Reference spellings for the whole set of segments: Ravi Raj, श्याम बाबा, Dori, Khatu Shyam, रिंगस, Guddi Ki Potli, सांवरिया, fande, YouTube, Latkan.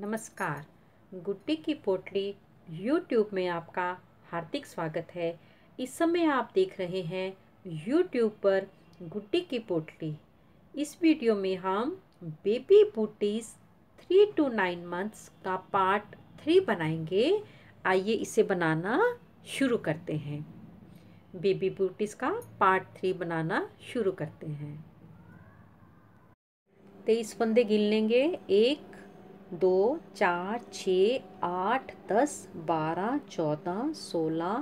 नमस्कार। गुड्डी की पोटली YouTube में आपका हार्दिक स्वागत है। इस समय आप देख रहे हैं YouTube पर गुड्डी की पोटली। इस वीडियो में हम बेबी बूटीज़ 3 to 9 months का पार्ट 3 बनाएंगे। आइए इसे बनाना शुरू करते हैं। बेबी बूटीज़ का पार्ट 3 बनाना शुरू करते हैं। 23 फंदे गिन लेंगे। 1, 2, 4, 6, 8, 10, 12, 14, 16,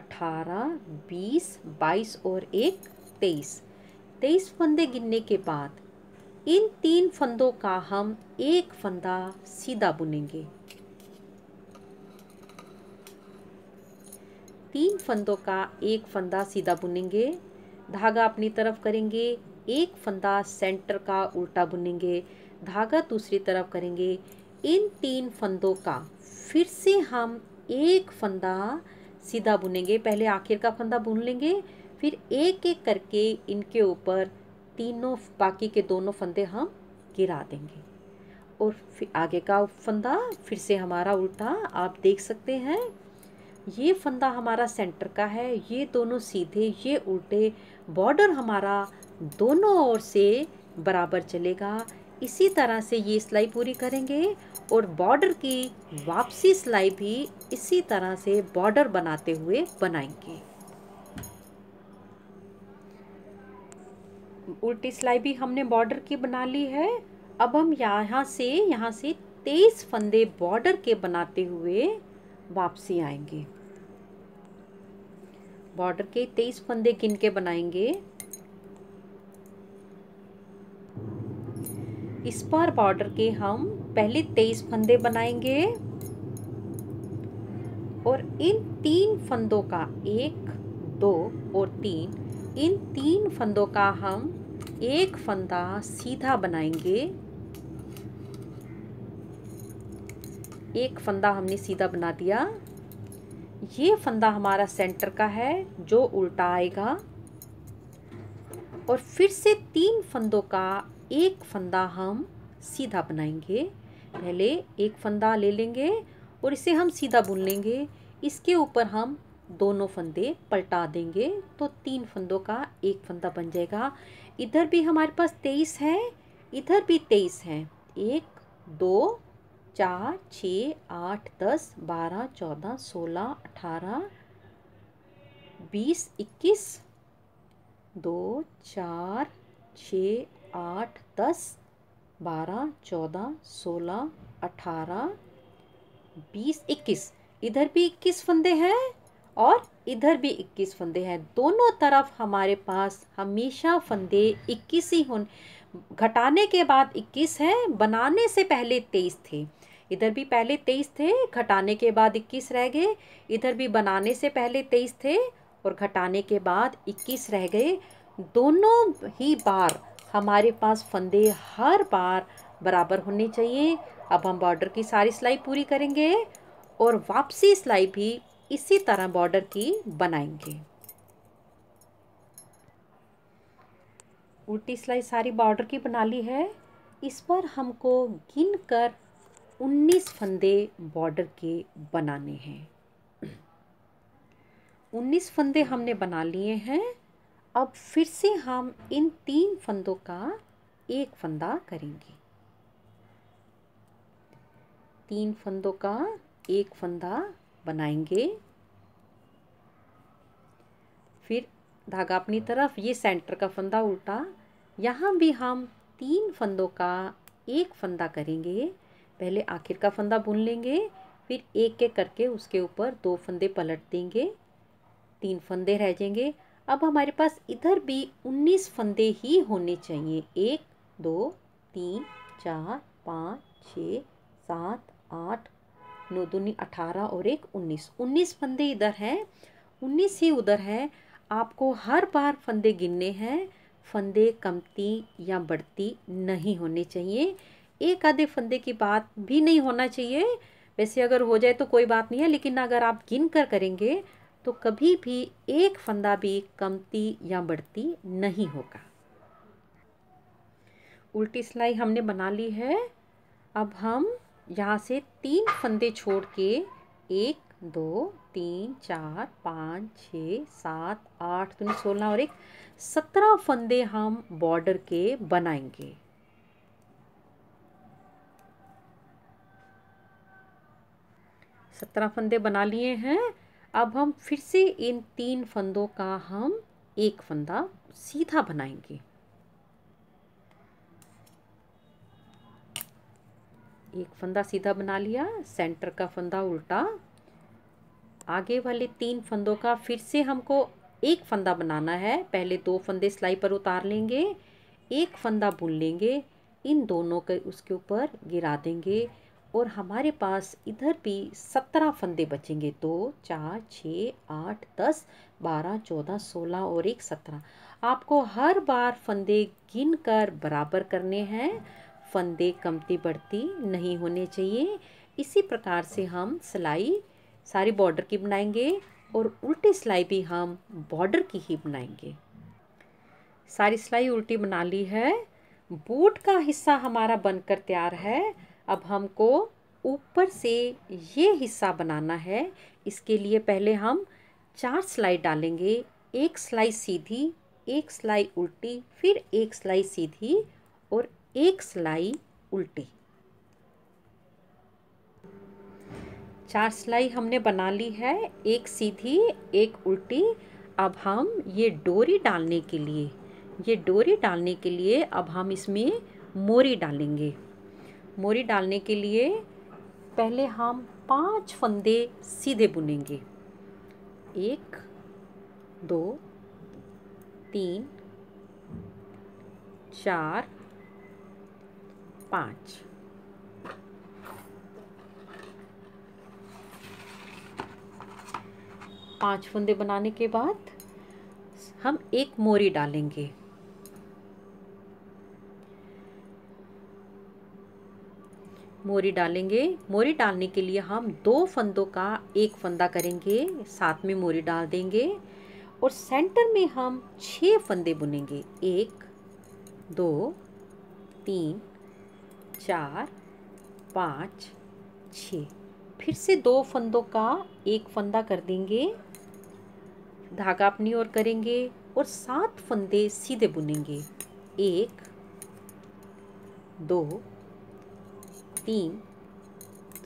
18, 20, 22 और 1 23। 23 फंदे गिनने के बाद इन 3 फंदों का हम 1 फंदा सीधा बुनेंगे। 3 फंदों का 1 फंदा सीधा बुनेंगे। धागा अपनी तरफ करेंगे, 1 फंदा सेंटर का उल्टा बुनेंगे, धागा दूसरी तरफ करेंगे। इन 3 फंदों का फिर से हम 1 फंदा सीधा बुनेंगे। पहले आखिर का फंदा बुन लेंगे, फिर एक एक करके इनके ऊपर तीनों बाकी के दोनों फंदे हम गिरा देंगे। और फिर आगे का फंदा फिर से हमारा उल्टा, आप देख सकते हैं। ये फंदा हमारा सेंटर का है, ये दोनों सीधे, ये उल्टे। बॉर्डर हमारा दोनों ओर से बराबर चलेगा। इसी तरह से ये सिलाई पूरी करेंगे और बॉर्डर की वापसी सिलाई भी इसी तरह से बॉर्डर बनाते हुए बनाएंगे। उल्टी सिलाई भी हमने बॉर्डर की बना ली है। अब हम यहाँ से 23 फंदे बॉर्डर के बनाते हुए वापसी आएंगे। बॉर्डर के 23 फंदे गिन के बनाएंगे। इस बार बॉर्डर के हम पहले 23 फंदे बनाएंगे और इन 3 फंदों का 1, 2 और 3, इन 3 फंदों का हम 1 फंदा सीधा बनाएंगे। 1 फंदा हमने सीधा बना दिया। ये फंदा हमारा सेंटर का है जो उल्टा आएगा। और फिर से 3 फंदों का 1 फंदा हम सीधा बनाएंगे। पहले 1 फंदा ले लेंगे और इसे हम सीधा बुन लेंगे। इसके ऊपर हम दोनों फंदे पलटा देंगे तो 3 फंदों का 1 फंदा बन जाएगा। इधर भी हमारे पास 23 है, इधर भी 23 है। 1, 2, 4, 6, 8, 10, 12, 14, 16, 18, 20, 21, 2, 4, 6, 8, 10, 12, 14, 16, 18, 20, 21। इधर भी 21 फंदे हैं और इधर भी 21 फंदे हैं। दोनों तरफ हमारे पास हमेशा फंदे 21 ही हों। घटाने के बाद 21 हैं, बनाने से पहले 23 थे। इधर भी पहले 23 थे, घटाने के बाद 21 रह गए। इधर भी बनाने से पहले 23 थे और घटाने के बाद 21 रह गए। दोनों ही बार हमारे पास फंदे हर बार बराबर होने चाहिए। अब हम बॉर्डर की सारी सिलाई पूरी करेंगे और वापसी सिलाई भी इसी तरह बॉर्डर की बनाएंगे। उल्टी सिलाई सारी बॉर्डर की बना ली है। इस पर हमको गिनकर 19 फंदे बॉर्डर के बनाने हैं। 19 फंदे हमने बना लिए हैं। अब फिर से हम इन 3 फंदों का 1 फंदा करेंगे। 3 फंदों का 1 फंदा बनाएंगे। फिर धागा अपनी तरफ, ये सेंटर का फंदा उल्टा। यहाँ भी हम 3 फंदों का 1 फंदा करेंगे। पहले आखिर का फंदा बुन लेंगे, फिर एक एक करके उसके ऊपर 2 फंदे पलट देंगे। 3 फंदे रह जाएंगे। अब हमारे पास इधर भी 19 फंदे ही होने चाहिए। 1, 2, 3, 4, 5, 6, 7, 8, 9, 2, 18 और 1, 19। 19 फंदे इधर हैं, 19 ही उधर हैं। आपको हर बार फंदे गिनने हैं। फंदे कमती या बढ़ती नहीं होने चाहिए। एक आधे फंदे की बात भी नहीं होना चाहिए। वैसे अगर हो जाए तो कोई बात नहीं है, लेकिन अगर आप गिन कर करेंगे तो कभी भी एक फंदा भी कमती या बढ़ती नहीं होगा। उल्टी सिलाई हमने बना ली है। अब हम यहाँ से 3 फंदे छोड़ के 1 2 3 4 5 6 7 8 16 और 17 फंदे हम बॉर्डर के बनाएंगे। सत्रह फंदे बना लिए हैं। अब हम फिर से इन 3 फंदों का हम 1 फंदा सीधा बनाएंगे। 1 फंदा सीधा बना लिया, सेंटर का फंदा उल्टा। आगे वाले 3 फंदों का फिर से हमको 1 फंदा बनाना है। पहले 2 फंदे सिलाई पर उतार लेंगे, 1 फंदा बुन लेंगे, इन दोनों के उसके ऊपर गिरा देंगे और हमारे पास इधर भी 17 फंदे बचेंगे। 2 4 6 8 10 12 14 16 और 17। आपको हर बार फंदे गिन कर बराबर करने हैं, फंदे कमती बढ़ती नहीं होने चाहिए। इसी प्रकार से हम सिलाई सारी बॉर्डर की बनाएंगे और उल्टी सिलाई भी हम बॉर्डर की ही बनाएंगे। सारी सिलाई उल्टी बना ली है। बूट का हिस्सा हमारा बनकर तैयार है। अब हमको ऊपर से ये हिस्सा बनाना है। इसके लिए पहले हम 4 सिलाई डालेंगे, 1 सिलाई सीधी, 1 सिलाई उल्टी, फिर 1 सिलाई सीधी और 1 सिलाई उल्टी। 4 सिलाई हमने बना ली है, 1 सीधी 1 उल्टी। अब हम ये डोरी डालने के लिए अब हम इसमें मोरी डालेंगे। मोरी डालने के लिए पहले हम 5 फंदे सीधे बुनेंगे। 1 2 3 4 5। फंदे बनाने के बाद हम 1 मोरी डालेंगे। मोरी डालने के लिए हम 2 फंदों का 1 फंदा करेंगे, साथ में मोरी डाल देंगे और सेंटर में हम 6 फंदे बुनेंगे। 1 2 3 4 5 6। फिर से 2 फंदों का 1 फंदा कर देंगे, धागा अपनी ओर करेंगे और 7 फंदे सीधे बुनेंगे। 1 2 3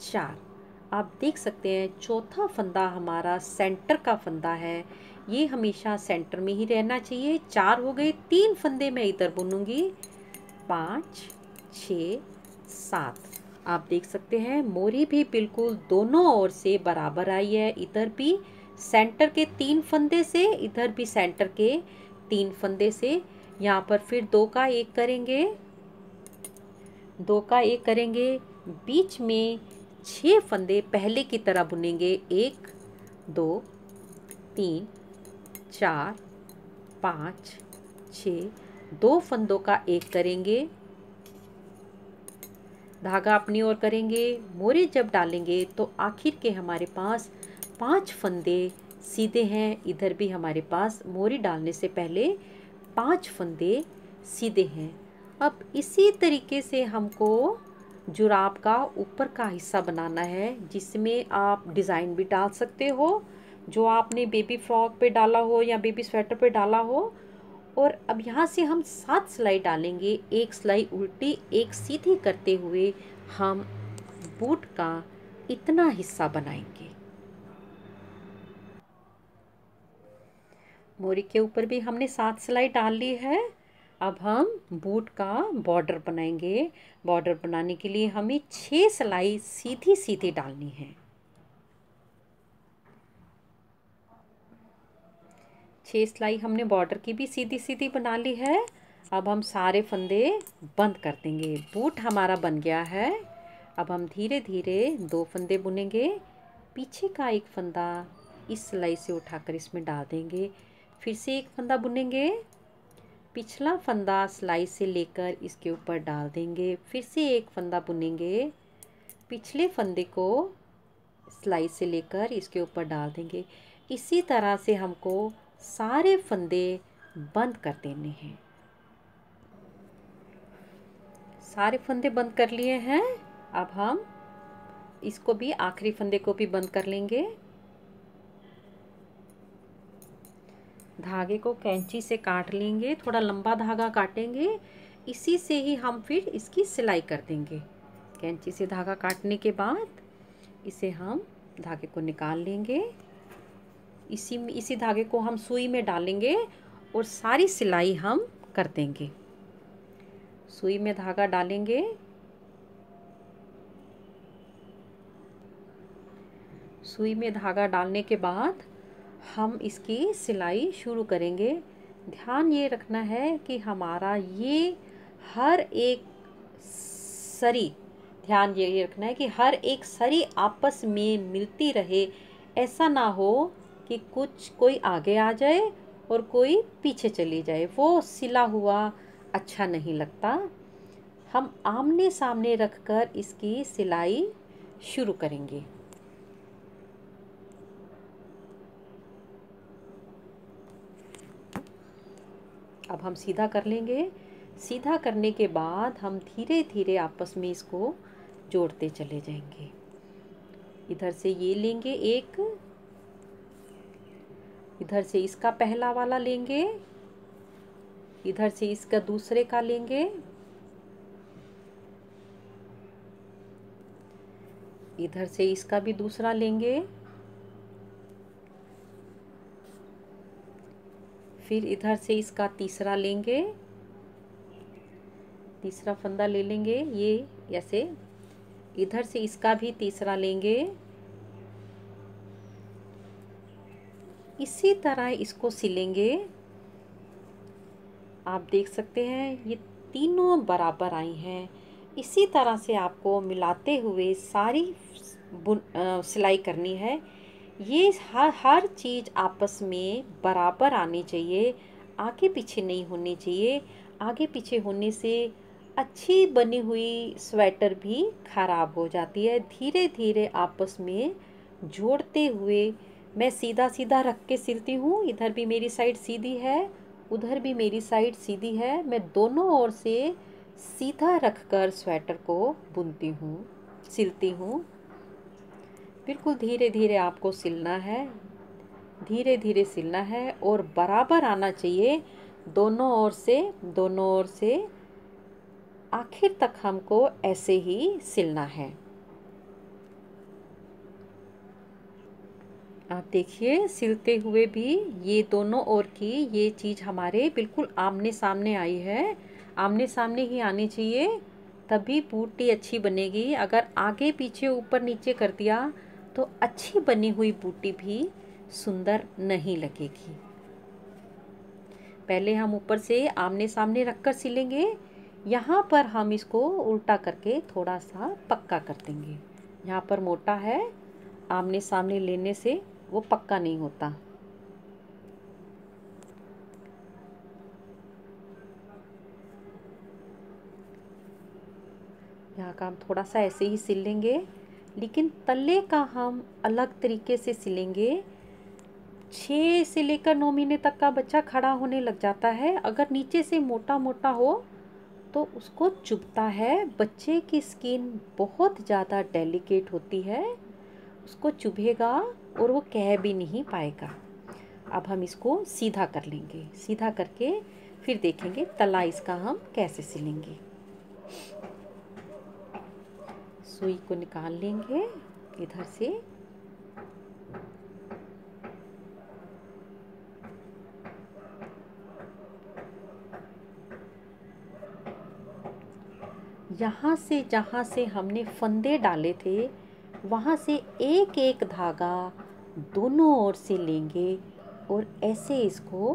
4। आप देख सकते हैं चौथा फंदा हमारा सेंटर का फंदा है। ये हमेशा सेंटर में ही रहना चाहिए। 4 हो गए, 3 फंदे मैं इधर बुनूंगी। 5 6 7। आप देख सकते हैं मोरी भी बिल्कुल दोनों ओर से बराबर आई है। इधर भी सेंटर के 3 फंदे से, इधर भी सेंटर के 3 फंदे से। यहाँ पर फिर 2 का 1 करेंगे, बीच में 6 फंदे पहले की तरह बुनेंगे। 1 2 3 4 5 6। 2 फंदों का 1 करेंगे, धागा अपनी ओर करेंगे, मोरी जब डालेंगे तो आखिर के हमारे पास 5 फंदे सीधे हैं। इधर भी हमारे पास मोरी डालने से पहले 5 फंदे सीधे हैं। अब इसी तरीके से हमको जुराब का ऊपर का हिस्सा बनाना है, जिसमें आप डिज़ाइन भी डाल सकते हो, जो आपने बेबी फ्रॉक पे डाला हो या बेबी स्वेटर पे डाला हो। और अब यहाँ से हम 7 सिलाई डालेंगे, 1 सिलाई उल्टी 1 सीधी करते हुए हम बूट का इतना हिस्सा बनाएंगे। मोरी के ऊपर भी हमने 7 सिलाई डाल ली है। अब हम बूट का बॉर्डर बनाएंगे। बॉर्डर बनाने के लिए हमें 6 सिलाई सीधी सीधी डालनी है। 6 सिलाई हमने बॉर्डर की भी सीधी सीधी बना ली है। अब हम सारे फंदे बंद कर देंगे। बूट हमारा बन गया है। अब हम धीरे धीरे 2 फंदे बुनेंगे। पीछे का 1 फंदा इस सिलाई से उठाकर इसमें डाल देंगे, फिर से 1 फंदा बुनेंगे, पिछला फंदा सिलाई से लेकर इसके ऊपर डाल देंगे, फिर से 1 फंदा बुनेंगे, पिछले फंदे को सिलाई से लेकर इसके ऊपर डाल देंगे। इसी तरह से हमको सारे फंदे बंद कर देने हैं। सारे फंदे बंद कर लिए हैं। अब हम इसको भी आखिरी फंदे को भी बंद कर लेंगे। धागे को कैंची से काट लेंगे, थोड़ा लंबा धागा काटेंगे, इसी से ही हम फिर इसकी सिलाई कर देंगे। कैंची से धागा काटने के बाद इसे हम धागे को निकाल लेंगे, इसी धागे को हम सुई में डालेंगे और सारी सिलाई हम कर देंगे। सुई में धागा डालेंगे, सुई में धागा डालने के बाद हम इसकी सिलाई शुरू करेंगे। ध्यान ये रखना है कि हमारा ये हर एक सरी, ध्यान ये रखना है कि हर एक सरी आपस में मिलती रहे, ऐसा ना हो कि कुछ कोई आगे आ जाए और कोई पीछे चली जाए, वो सिला हुआ अच्छा नहीं लगता। हम आमने सामने रखकर इसकी सिलाई शुरू करेंगे। अब हम सीधा कर लेंगे। सीधा करने के बाद हम धीरे धीरे आपस में इसको जोड़ते चले जाएंगे। इधर से ये लेंगे एक, इधर से इसका पहला वाला लेंगे, इधर से इसका दूसरे का लेंगे, इधर से इसका भी दूसरा लेंगे, फिर इधर से इसका तीसरा लेंगे, तीसरा फंदा ले लेंगे ये ऐसे, इधर से इसका भी तीसरा लेंगे। इसी तरह इसको सिलेंगे। आप देख सकते हैं ये तीनों बराबर आई हैं। इसी तरह से आपको मिलाते हुए सारी सिलाई करनी है। ये हर चीज़ आपस में बराबर आनी चाहिए, आगे पीछे नहीं होनी चाहिए। आगे पीछे होने से अच्छी बनी हुई स्वेटर भी ख़राब हो जाती है। धीरे धीरे आपस में जोड़ते हुए, मैं सीधा सीधा रख के सिलती हूँ, इधर भी मेरी साइड सीधी है, उधर भी मेरी साइड सीधी है, मैं दोनों ओर से सीधा रखकर स्वेटर को बुनती हूँ, सिलती हूँ। बिल्कुल धीरे धीरे आपको सिलना है, धीरे धीरे सिलना है और बराबर आना चाहिए दोनों ओर से, दोनों ओर से। आखिर तक हमको ऐसे ही सिलना है। आप देखिए सिलते हुए भी ये दोनों ओर की ये चीज़ हमारे बिल्कुल आमने सामने आई है। आमने सामने ही आनी चाहिए, तभी बूटी अच्छी बनेगी। अगर आगे पीछे ऊपर नीचे कर दिया तो अच्छी बनी हुई बूटी भी सुंदर नहीं लगेगी। पहले हम ऊपर से आमने सामने रखकर सिलेंगे। यहाँ पर हम इसको उल्टा करके थोड़ा सा पक्का कर देंगे। यहाँ पर मोटा है, आमने सामने लेने से वो पक्का नहीं होता। यहाँ का हम थोड़ा सा ऐसे ही सिल लेंगे, लेकिन तले का हम अलग तरीके से सिलेंगे। 6 से लेकर 9 महीने तक का बच्चा खड़ा होने लग जाता है। अगर नीचे से मोटा मोटा हो तो उसको चुभता है। बच्चे की स्किन बहुत ज़्यादा डेलिकेट होती है, उसको चुभेगा और वो कह भी नहीं पाएगा। अब हम इसको सीधा कर लेंगे। सीधा करके फिर देखेंगे तला इसका हम कैसे सिलेंगे। सुई को निकाल लेंगे इधर से, यहाँ से जहाँ से हमने फंदे डाले थे वहाँ से एक एक धागा दोनों ओर से लेंगे और ऐसे इसको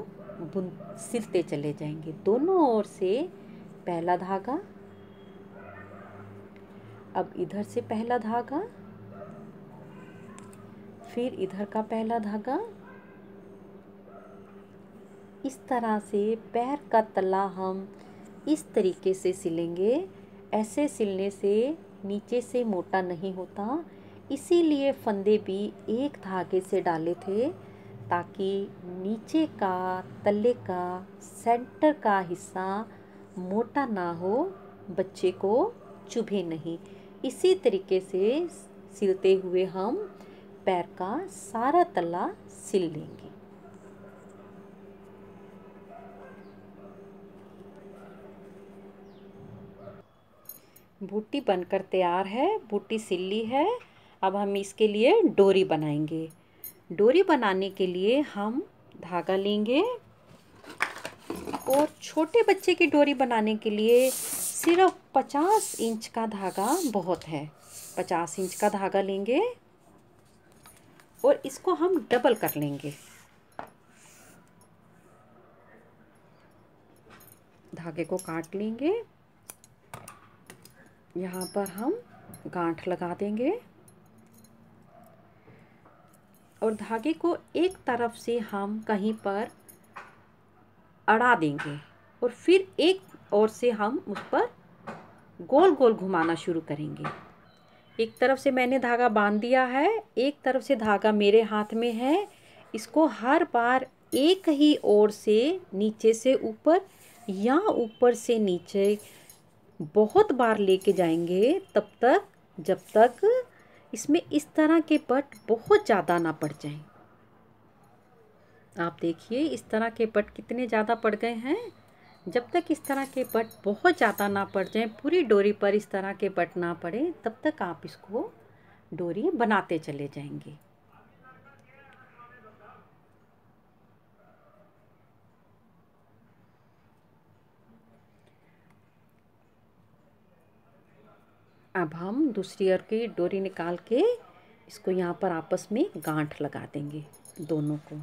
सिलते चले जाएंगे। दोनों ओर से पहला धागा, अब इधर से पहला धागा, फिर इधर का पहला धागा। इस तरह से पैर का तला हम इस तरीके से सिलेंगे। ऐसे सिलने से नीचे से मोटा नहीं होता, इसीलिए फंदे भी एक धागे से डाले थे ताकि नीचे का तले का सेंटर का हिस्सा मोटा ना हो, बच्चे को चुभे नहीं। इसी तरीके से सिलते हुए हम पैर का सारा तला सिल लेंगे। बूटी बनकर तैयार है, बूटी सिल ली है। अब हम इसके लिए डोरी बनाएंगे। डोरी बनाने के लिए हम धागा लेंगे और छोटे बच्चे की डोरी बनाने के लिए सिर्फ 50 इंच का धागा बहुत है। 50 इंच का धागा लेंगे और इसको हम डबल कर लेंगे। धागे को काट लेंगे, यहाँ पर हम गांठ लगा देंगे और धागे को एक तरफ से हम कहीं पर अड़ा देंगे और फिर एक ओर से हम उस पर गोल गोल घुमाना शुरू करेंगे। एक तरफ से मैंने धागा बांध दिया है, एक तरफ से धागा मेरे हाथ में है। इसको हर बार एक ही ओर से नीचे से ऊपर या ऊपर से नीचे बहुत बार लेके जाएंगे, तब तक जब तक इसमें इस तरह के पट बहुत ज़्यादा ना पड़ जाएं। आप देखिए इस तरह के पट कितने ज़्यादा पड़ गए हैं। जब तक इस तरह के पट बहुत ज़्यादा ना पड़ जाएं, पूरी डोरी पर इस तरह के पट ना पड़े, तब तक आप इसको डोरी बनाते चले जाएंगे। अब हम दूसरी ओर की डोरी निकाल के इसको यहाँ पर आपस में गांठ लगा देंगे। दोनों को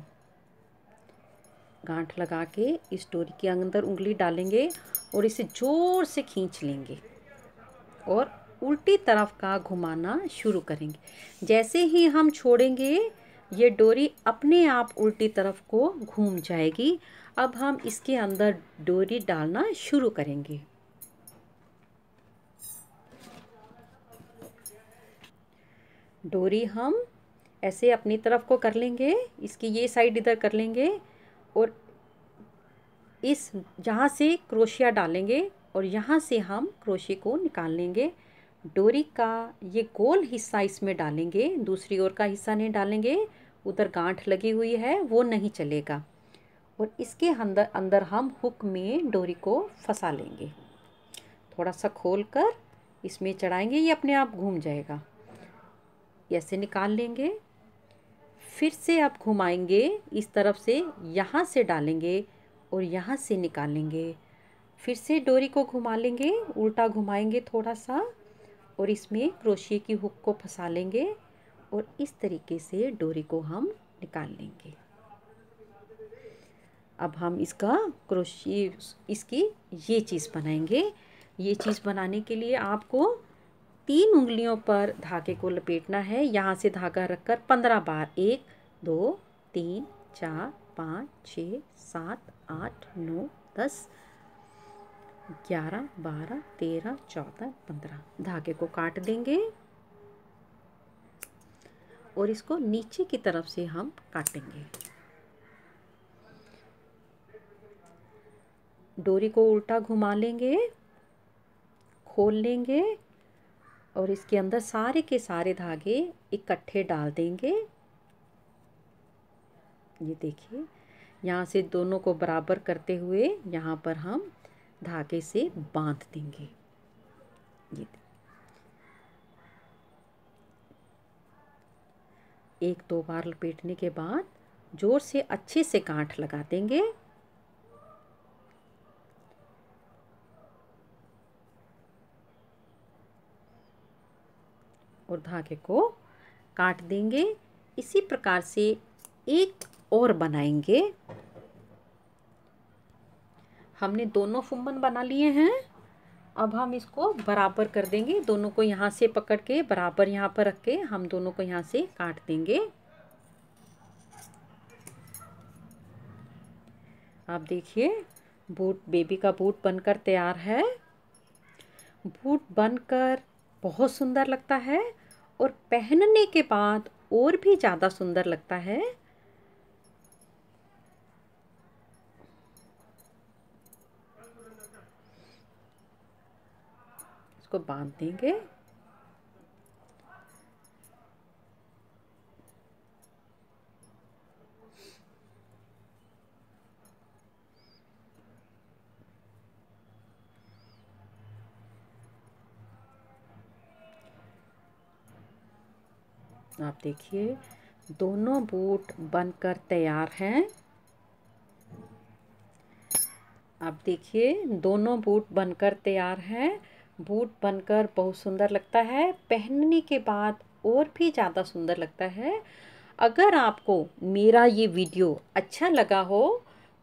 गांठ लगा के इस डोरी के अंदर उंगली डालेंगे और इसे ज़ोर से खींच लेंगे और उल्टी तरफ का घुमाना शुरू करेंगे। जैसे ही हम छोड़ेंगे ये डोरी अपने आप उल्टी तरफ को घूम जाएगी। अब हम इसके अंदर डोरी डालना शुरू करेंगे। डोरी हम ऐसे अपनी तरफ को कर लेंगे, इसकी ये साइड इधर कर लेंगे और इस जहाँ से क्रोशिया डालेंगे और यहाँ से हम क्रोशिया को निकाल लेंगे। डोरी का ये गोल हिस्सा इसमें डालेंगे, दूसरी ओर का हिस्सा नहीं डालेंगे। उधर गांठ लगी हुई है, वो नहीं चलेगा। और इसके अंदर हम हुक में डोरी को फंसा लेंगे। थोड़ा सा खोल कर इसमें चढ़ाएंगे, ये अपने आप घूम जाएगा। ऐसे निकाल लेंगे, फिर से आप घुमाएंगे इस तरफ से, यहाँ से डालेंगे और यहाँ से निकालेंगे। फिर से डोरी को घुमा लेंगे, उल्टा घुमाएंगे थोड़ा सा और इसमें क्रोशिया की हुक को फंसा लेंगे और इस तरीके से डोरी को हम निकाल लेंगे। अब हम इसका क्रोशिया इसकी ये चीज़ बनाएंगे। ये चीज़ बनाने के लिए आपको 3 उंगलियों पर धागे को लपेटना है। यहाँ से धागा रखकर 15 बार 1 2 3 4 5 6 7 8 9 10 11 12 13 14 15 धागे को काट देंगे और इसको नीचे की तरफ से हम काटेंगे। डोरी को उल्टा घुमा लेंगे, खोल लेंगे और इसके अंदर सारे के सारे धागे इकट्ठे डाल देंगे। ये देखिए यहाँ से दोनों को बराबर करते हुए यहाँ पर हम धागे से बांध देंगे। ये एक 2 बार लपेटने के बाद जोर से अच्छे से गांठ लगा देंगे। और धागे को काट देंगे। इसी प्रकार से एक और बनाएंगे। हमने दोनों फुम्मन बना लिए हैं। अब हम इसको बराबर कर देंगे। दोनों को यहाँ से पकड़ के बराबर यहाँ पर रख के हम दोनों को यहाँ से काट देंगे। आप देखिए बूट, बेबी का बूट बनकर तैयार है। बूट बनकर बहुत सुंदर लगता है और पहनने के बाद और भी ज़्यादा सुंदर लगता है। इसको बांध देंगे आप देखिए दोनों बूट बनकर तैयार हैं। आप देखिए दोनों बूट बनकर तैयार हैं। बूट बनकर बहुत सुंदर लगता है, पहनने के बाद और भी ज़्यादा सुंदर लगता है। अगर आपको मेरा ये वीडियो अच्छा लगा हो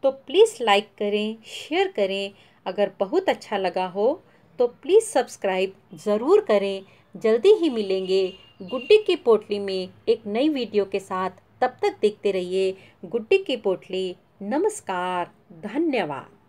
तो प्लीज़ लाइक करें, शेयर करें। अगर बहुत अच्छा लगा हो तो प्लीज़ सब्सक्राइब ज़रूर करें। जल्दी ही मिलेंगे गुड्डी की पोटली में एक नई वीडियो के साथ। तब तक देखते रहिए गुड्डी की पोटली। नमस्कार, धन्यवाद।